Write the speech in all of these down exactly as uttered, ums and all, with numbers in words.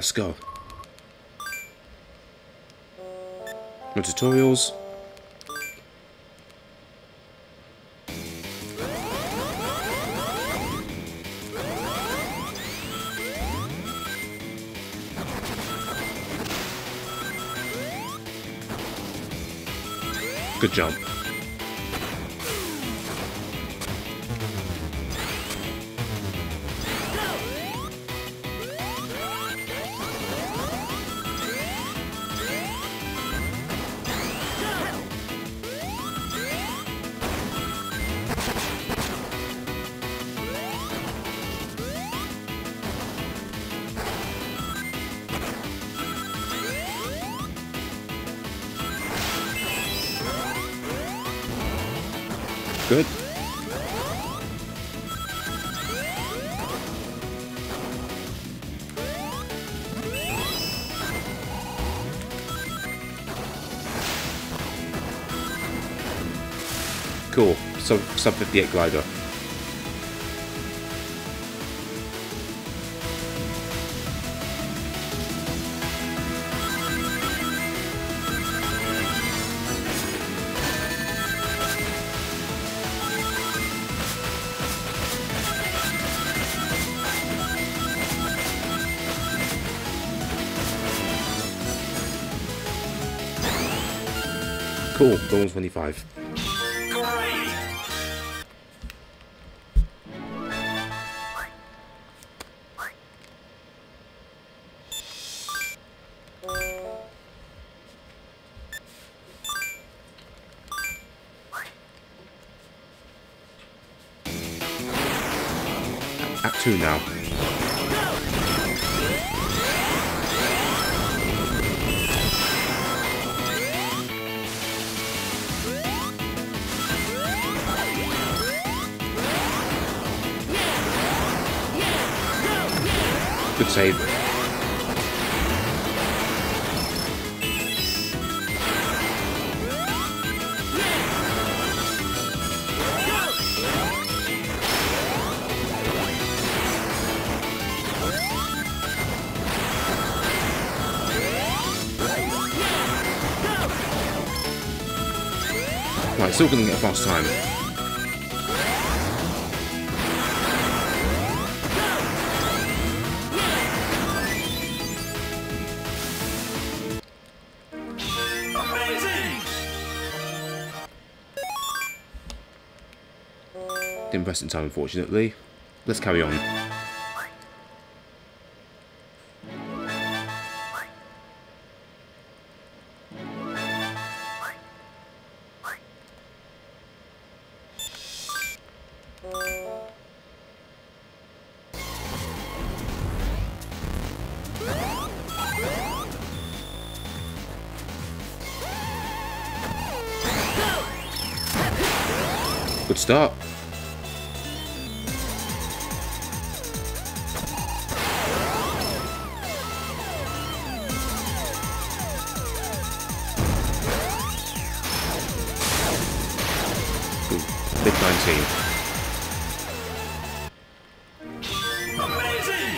Let's go. No tutorials. Good jump. Good. Cool. So sub fifty-eight glider. Cool, goal twenty-five. Great. At two now. Good save. Right, still gonna get a fast time. Didn't press in time, unfortunately. Let's carry on. Good start. Big nineteen. Amazing.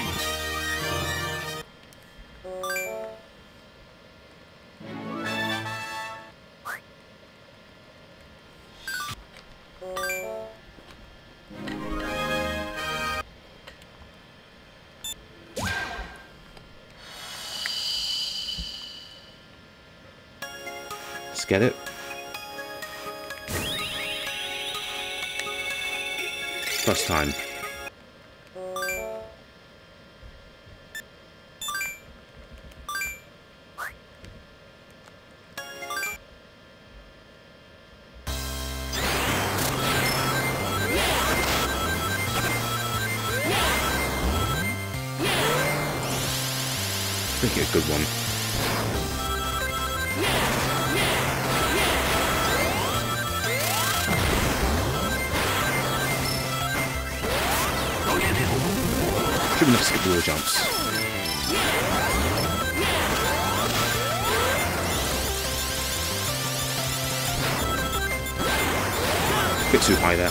Let's get it. Plus time. I think it's a good one. Good enough to skip the wall jumps. Bit too high there.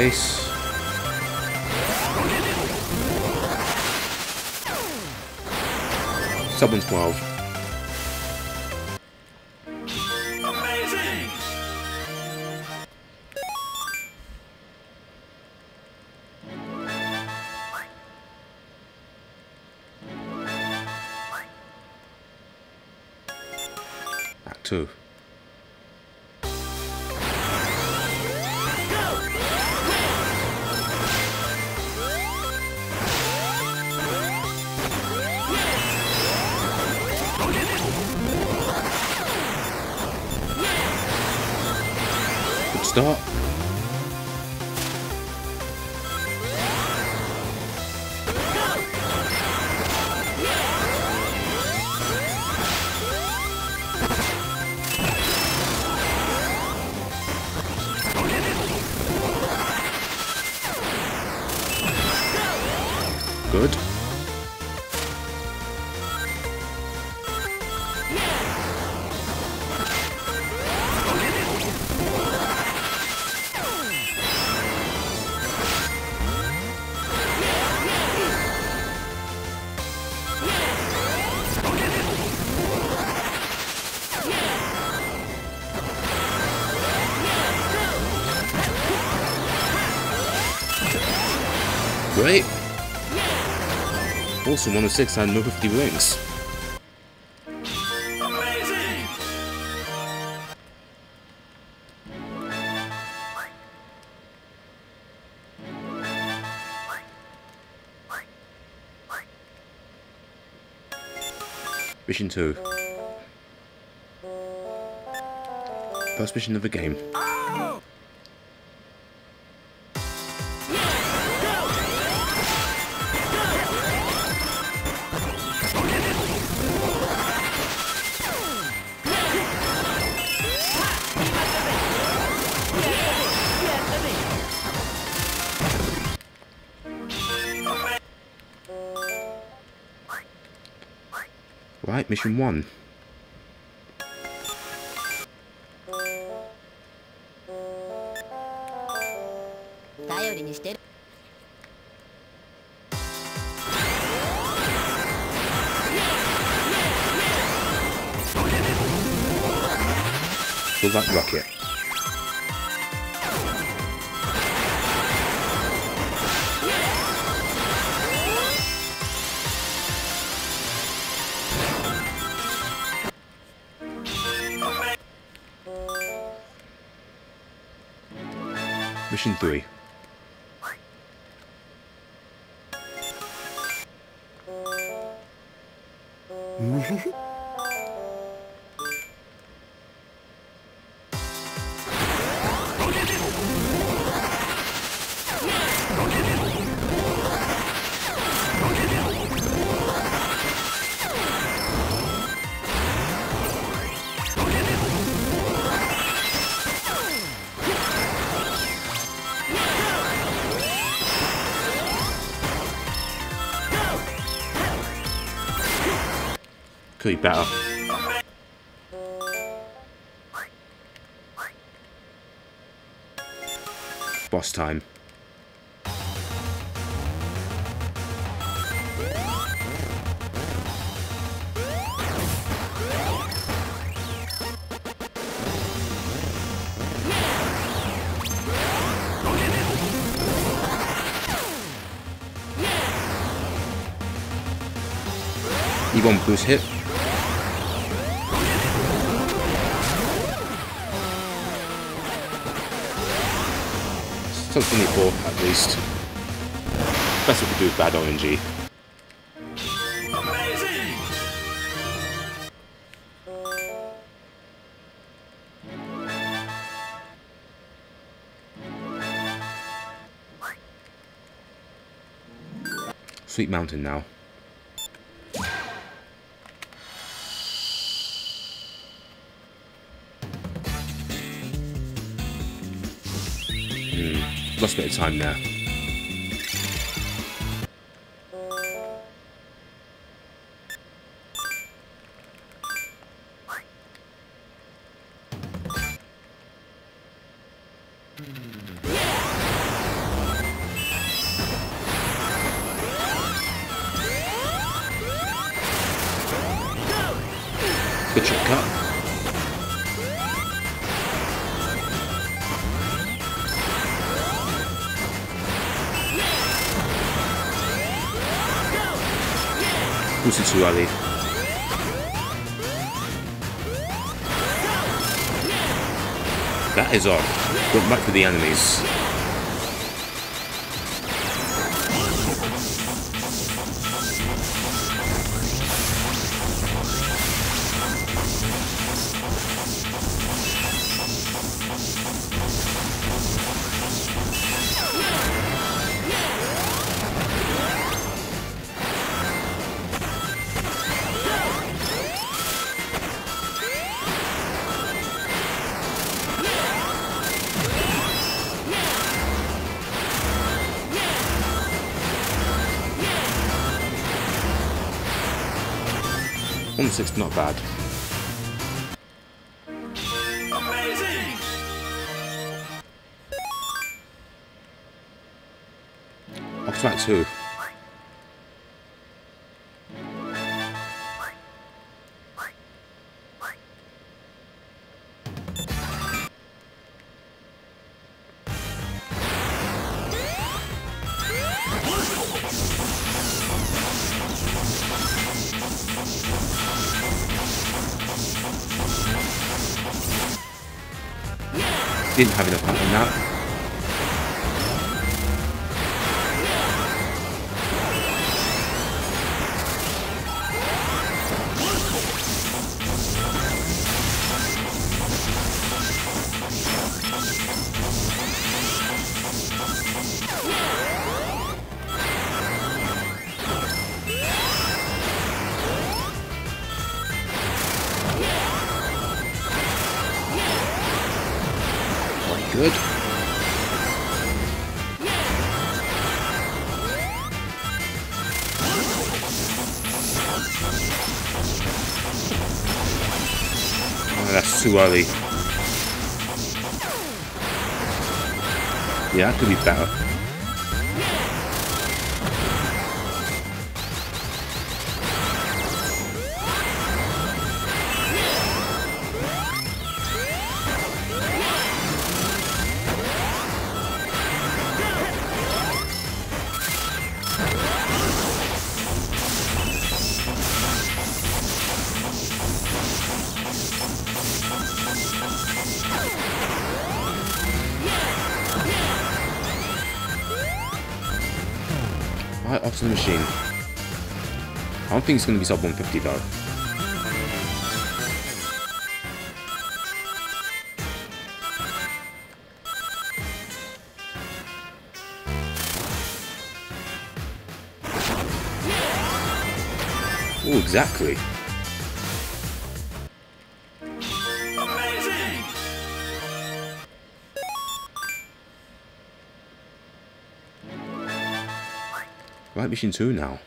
Nice. Someone's twelve. Amazing. Act two. Start. Good. Great. Also one oh six had no fifty wings. Amazing. Mission two. First mission of the game. Oh! Right, mission one. With that rocket. Mission three. Could be better. Boss time. You want boost hit? Something before, at least. That's what we do with bad R N G. Amazing! Sweet Mountain now. Hmm, lost a bit of time there. the chip cup. Who's it to Ali? That is odd. Going back to the enemies. It's not bad. Amazing. Artifact who? Didn't have enough time on that. Good. Oh, that's too early. Yeah, that could be better. Off to the machine. I don't think it's going to be sub one fifty though. Oh, exactly. Right, mission two now.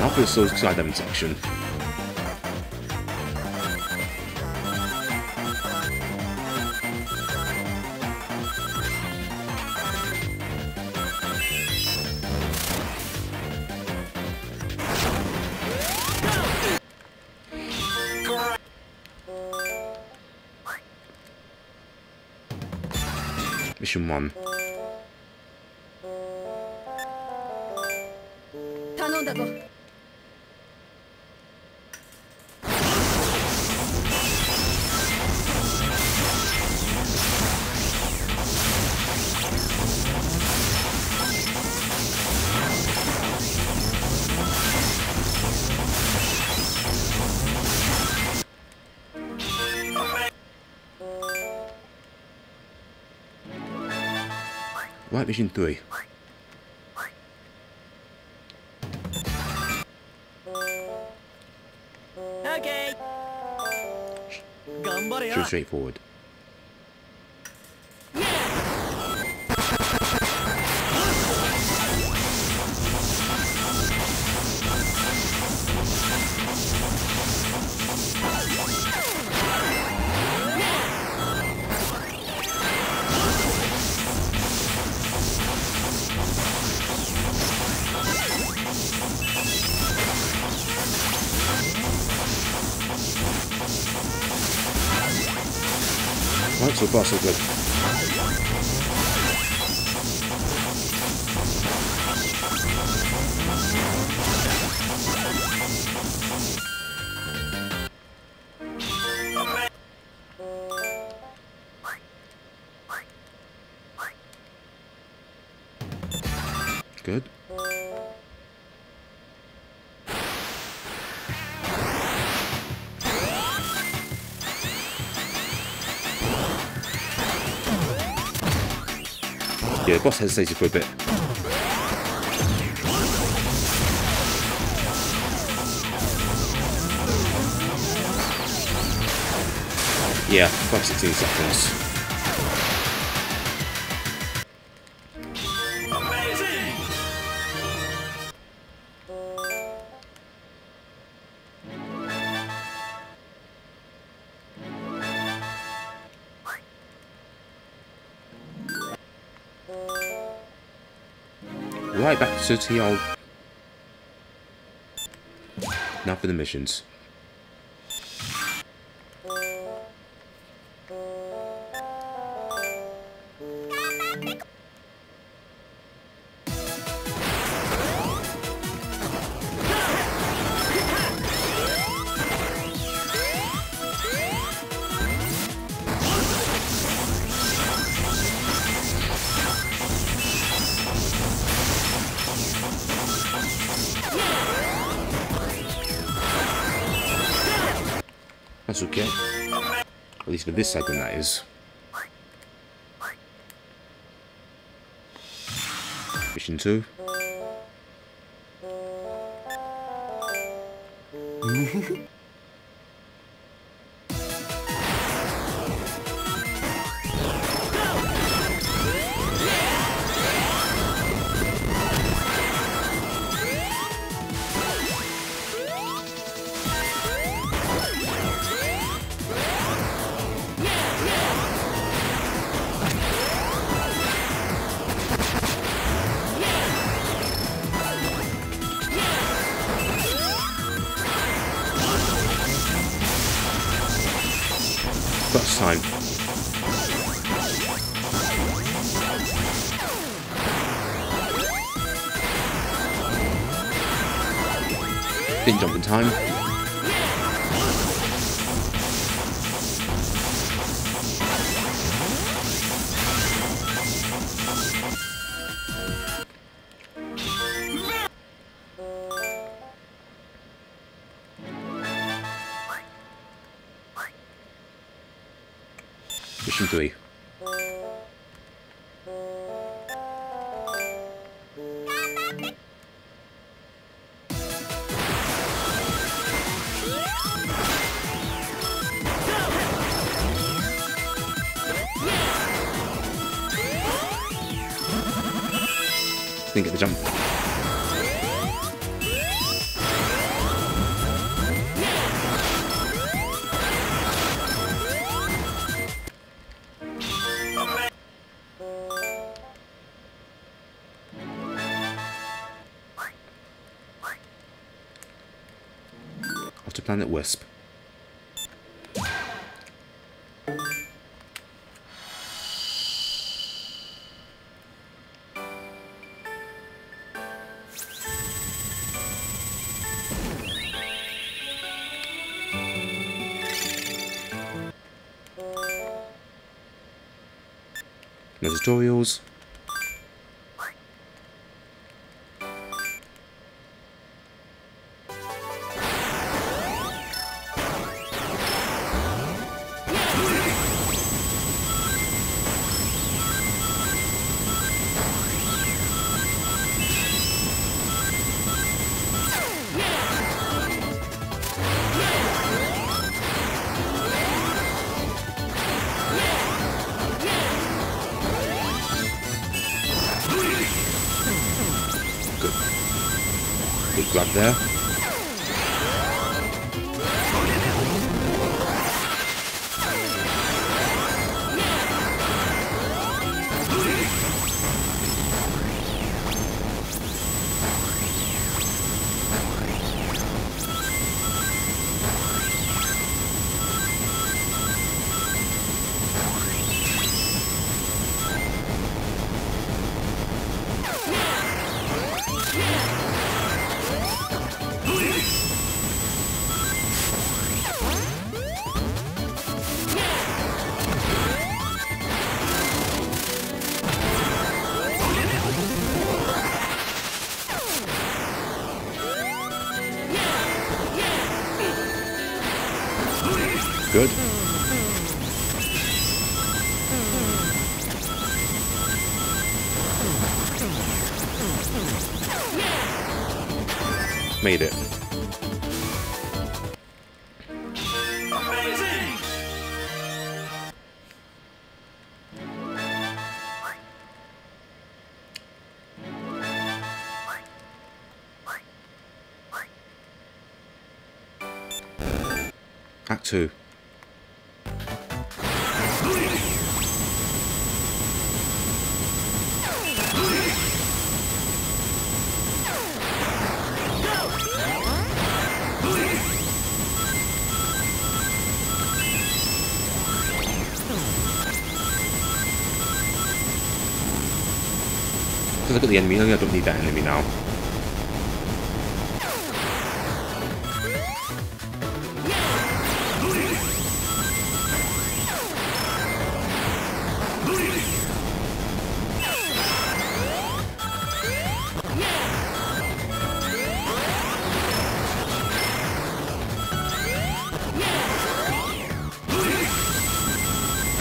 I'll feel so excited in section. Mission one. Right, mission three. Too straightforward. Right, so far so good. Good. Yeah, the boss hesitated for a bit. Yeah, five sixteen seconds. Amazing! Right back to the old. Now for the missions. That's okay. At least for this segment, that is. Mission two. First time. Didn't jump in time. Mission three. Didn't get the jump. To Planet Wisp. No tutorials. Good. Good grab there. Good. Made it. Amazing. Act two. Look at the enemy. I don't need that enemy now.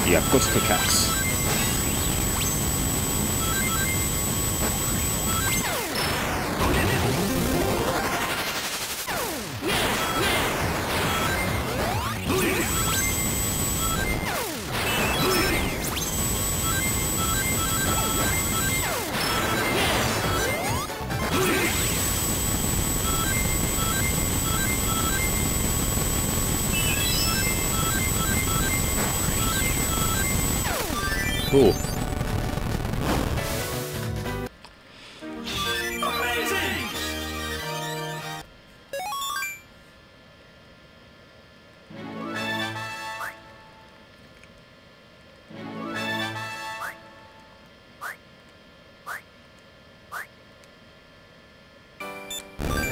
Yeah, I've got to pickaxe. Cool. Amazing.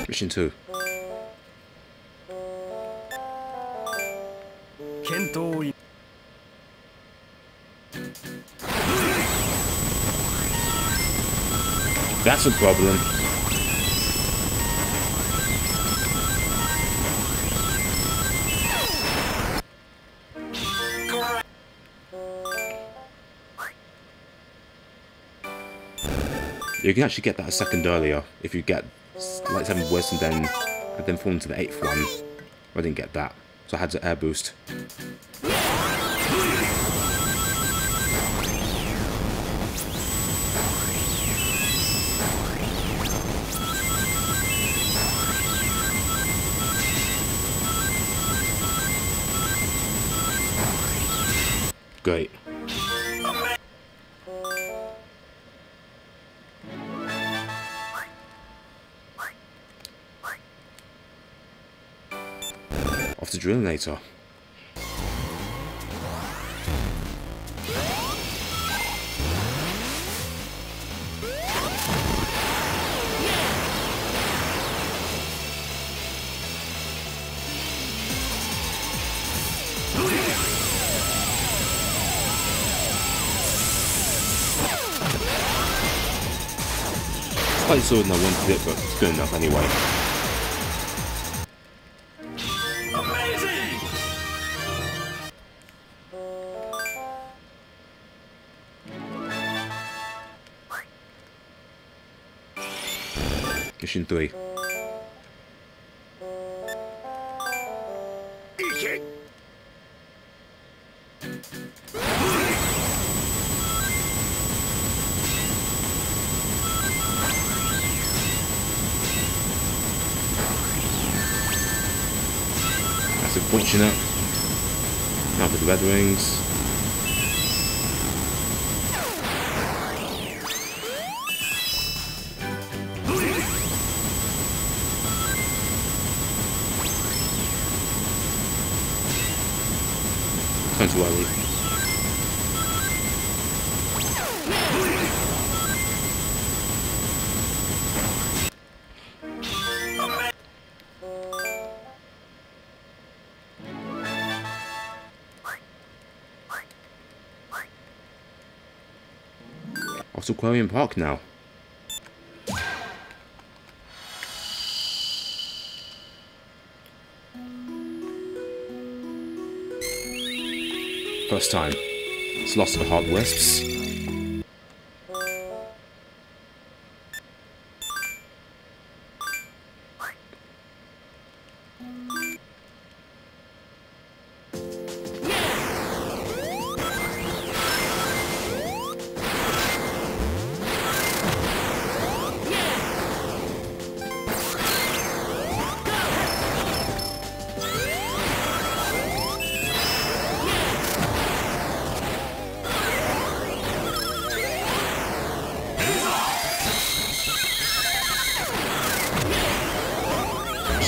Mission two. That's a problem. You can actually get that a second earlier if you get like seven worse and then and then fall into the eighth one. I didn't get that, so I had to air boost. Great. Off the Drillinator. I saw it and I wanted it, but it's good enough anyway. Amazing! Mission three. They're punching it. Not with the Red Wings. Time to worry. What's Aquarium Park now? First time. It's lost to the hard wisps.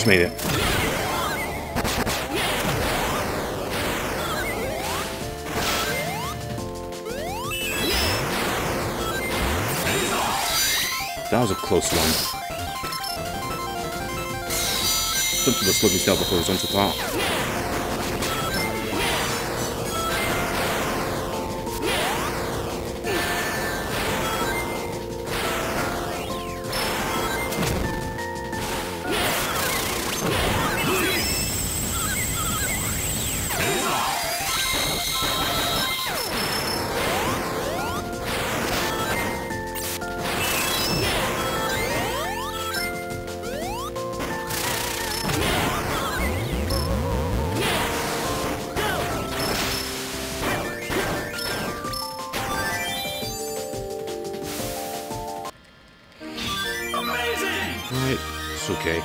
Made it. That was a close one. Some people slug me down before horizontal part. Right, it's okay.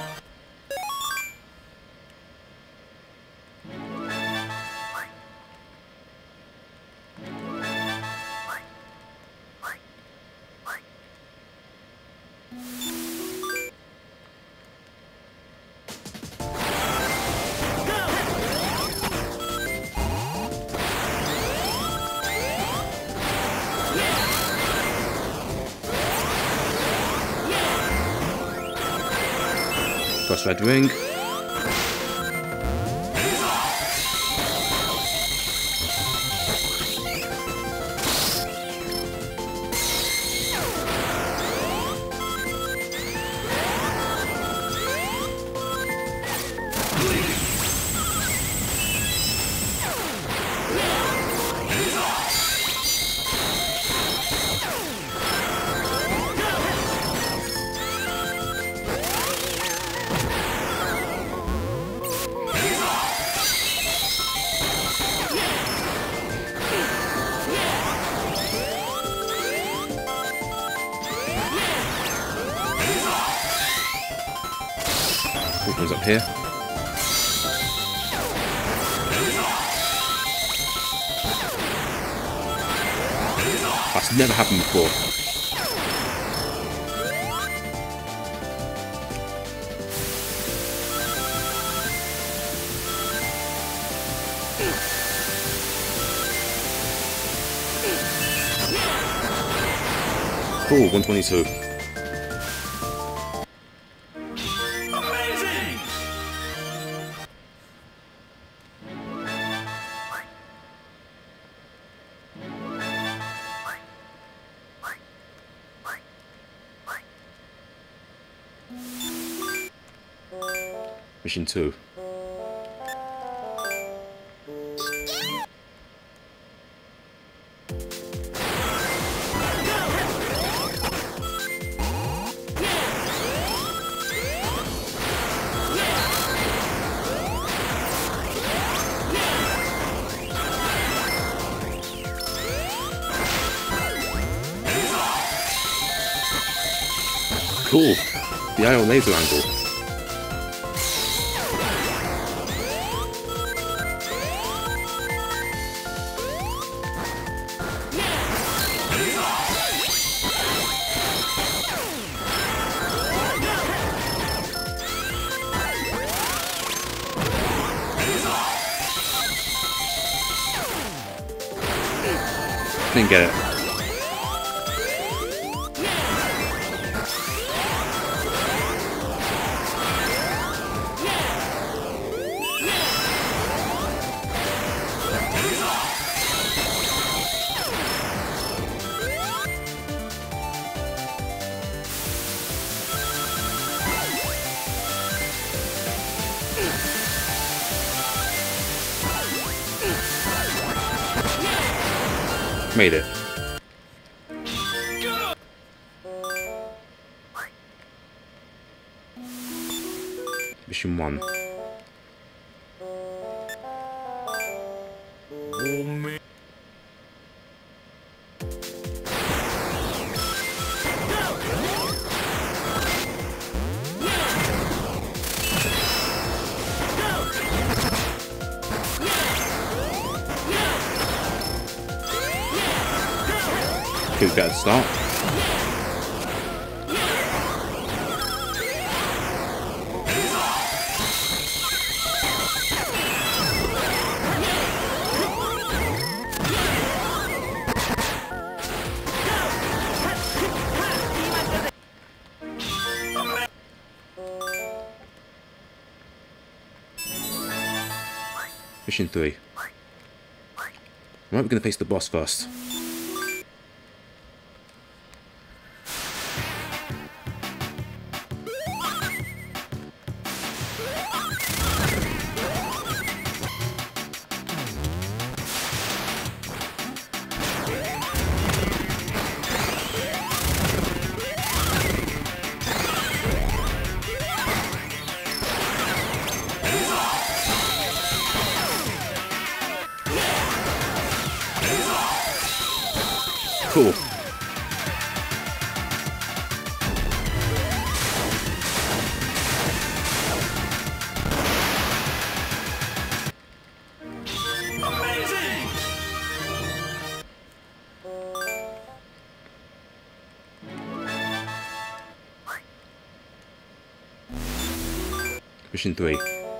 First Red Wing. One's up here. That's never happened before. Cool, one twenty-two. Mission two. Cool. The iron laser angle. Didn't get it. Made it. Mission one. We've got to stop. Mission three. Right, we're going to face the boss first. Cool. Amazing. Mission three. Right.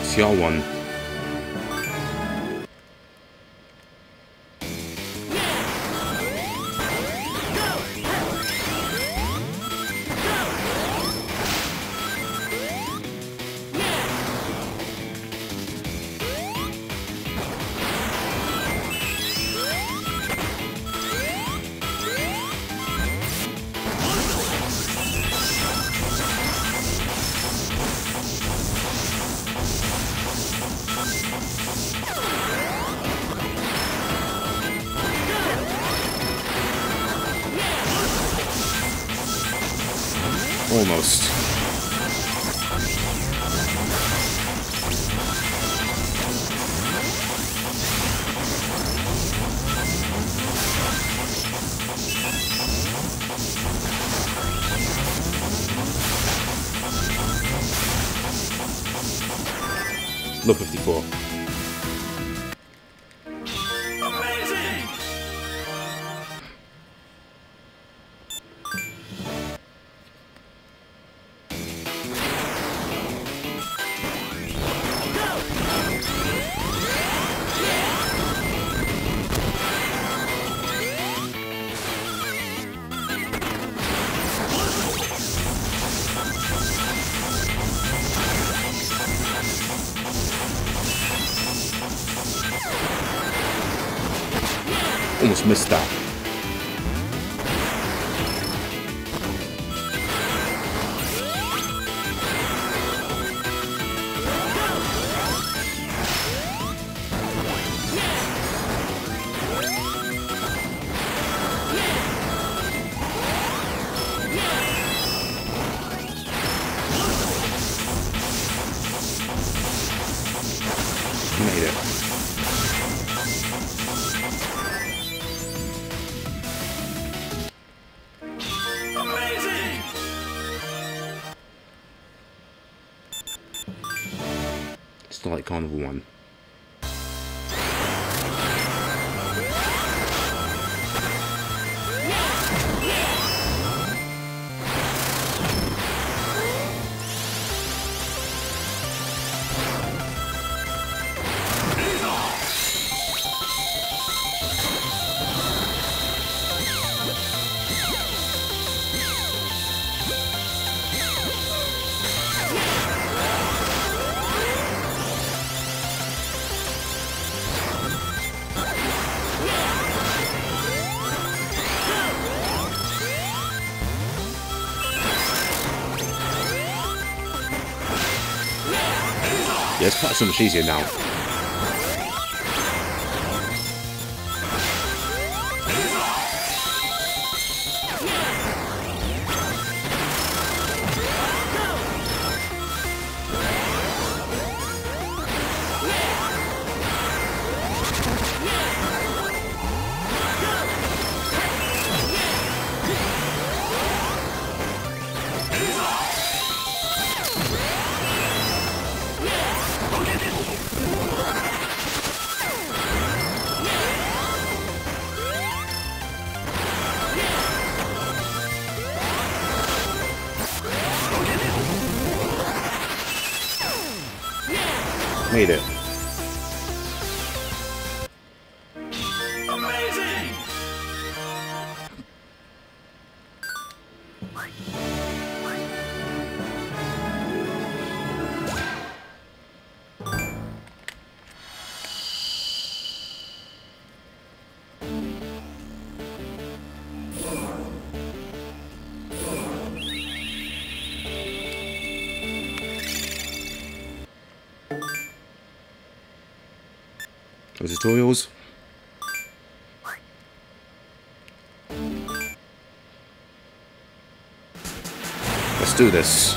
It's your one. Almost. Look, fifty-four. Almost missed that. just like Carnival one. Yeah, it's quite so much easier now. Made it. Amazing! Tutorials. Let's do this.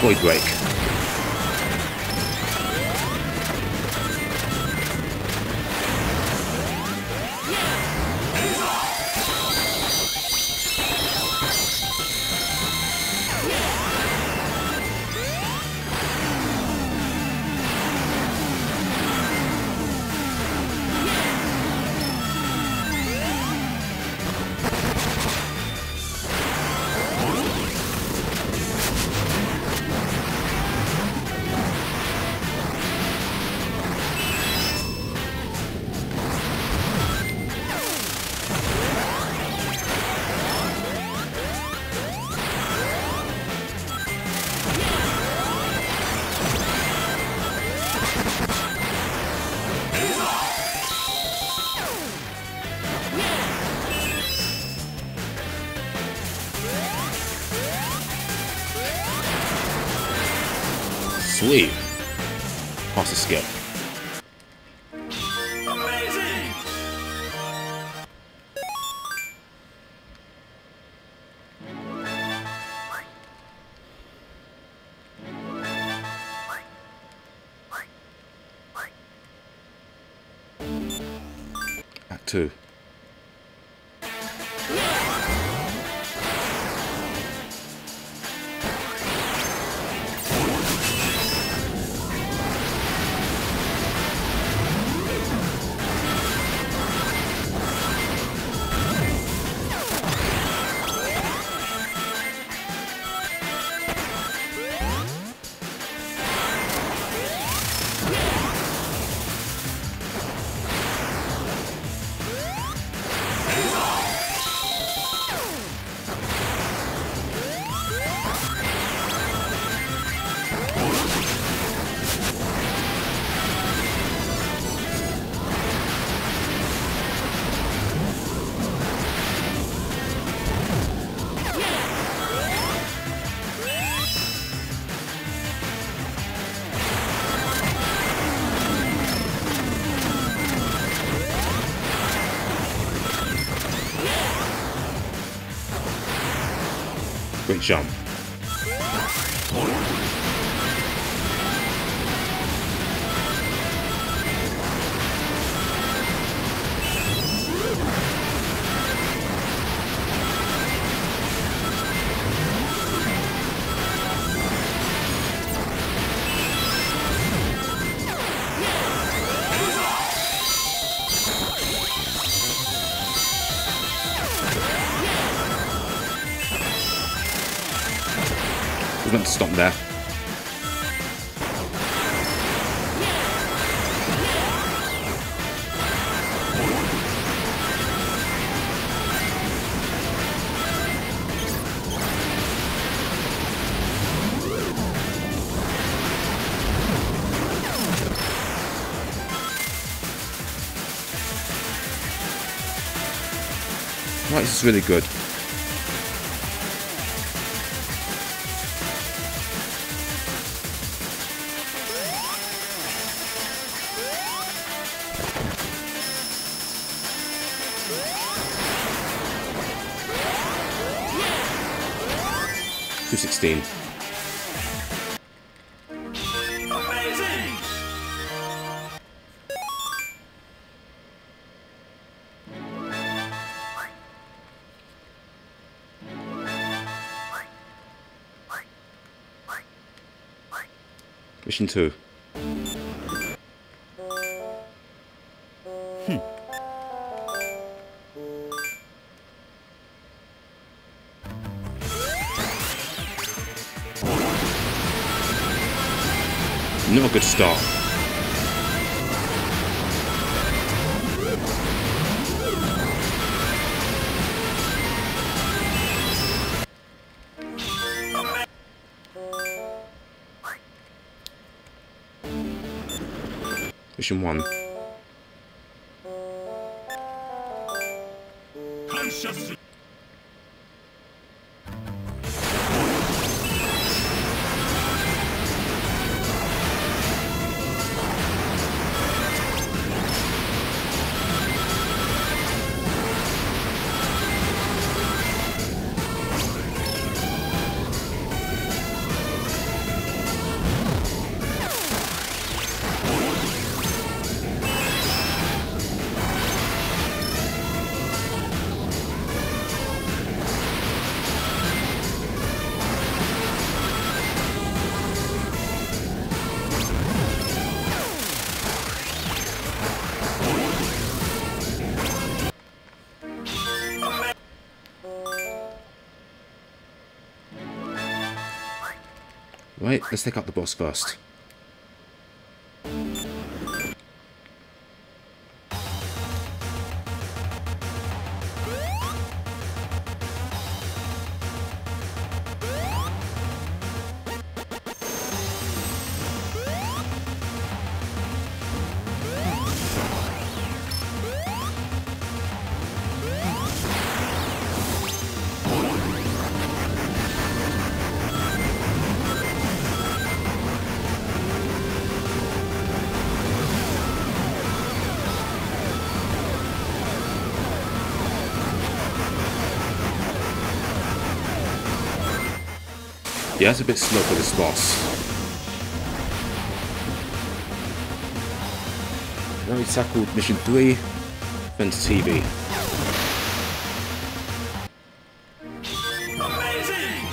Void break. Sweet. Pass the skip. Amazing. Act two. jump. I was meant to stop there. Right, this is really good. two sixteen. Amazing. Mission two. Hmm. Another good start. Mission one. Right, let's take out the boss first. Yeah, that's a bit slow for this boss. Now we tackled mission three, then to T V. Amazing!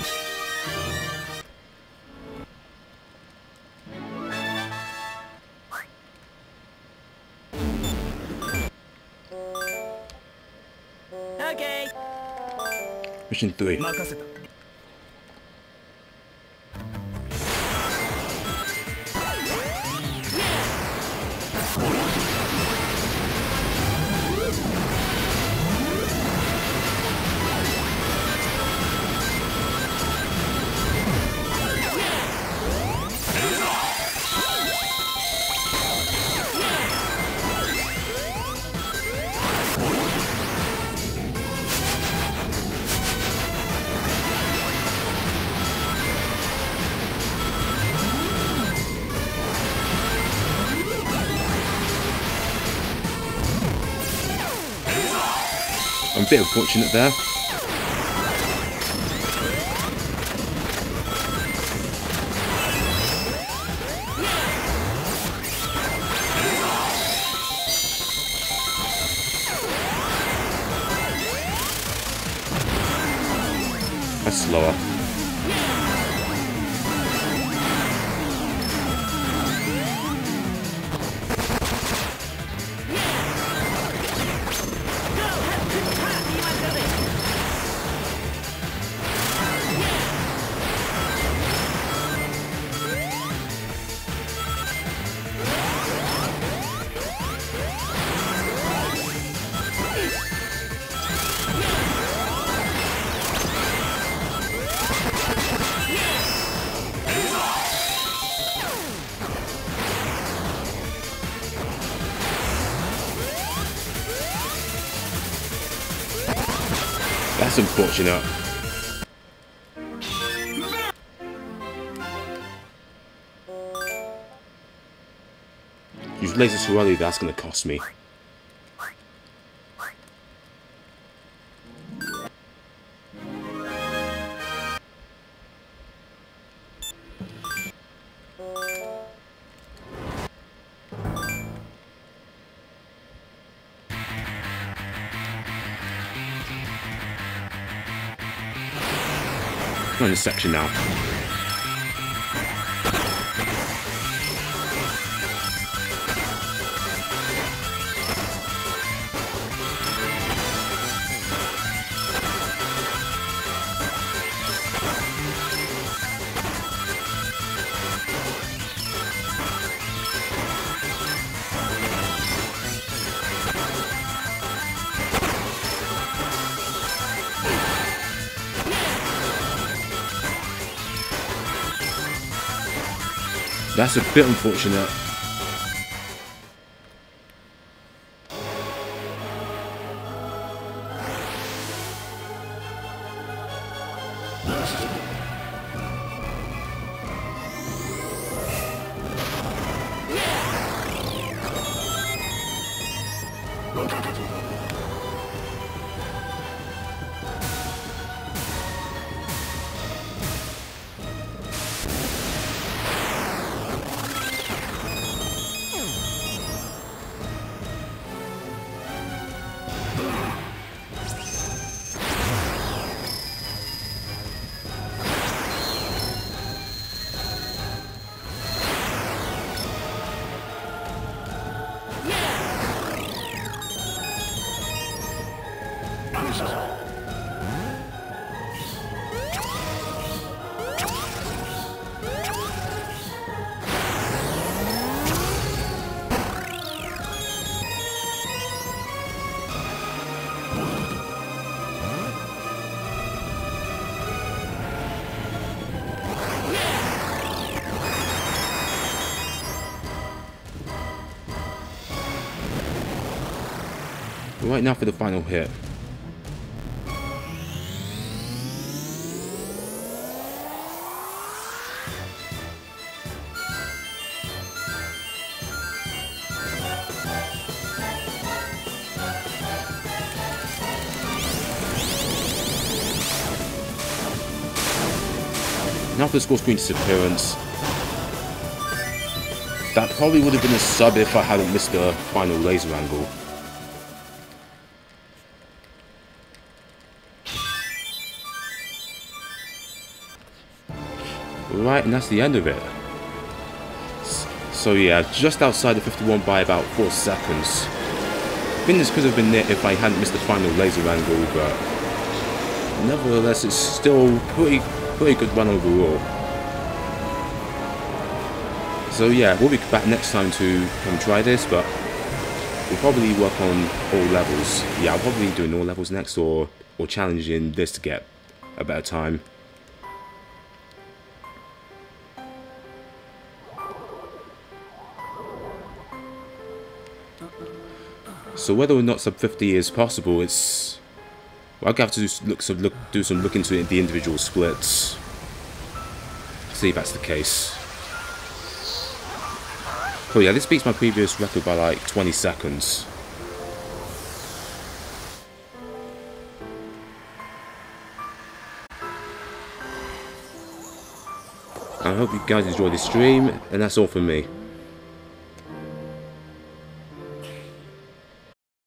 Okay. Mission three. I'm a bit unfortunate there. lower. That's unfortunate. Use laser swirly, that's gonna cost me. We're in this section now. That's a bit unfortunate. Right now for the final hit. Now for the score screen disappearance. That probably would have been a sub if I hadn't missed the final laser angle. Right, and that's the end of it. So yeah, just outside the fifty-one by about four seconds. I think this could have been it if I hadn't missed the final laser angle, but nevertheless, it's still pretty, pretty good run overall. So yeah, we'll be back next time to come try this, but we'll probably work on all levels. Yeah, I'll probably be doing all levels next, or or challenging this to get a better time. So whether or not sub fifty is possible, it's... Well, I'll have to do, look, some, look, do some look into the individual splits. See if that's the case. Oh yeah, this beats my previous record by like twenty seconds. I hope you guys enjoyed the stream, and that's all from me.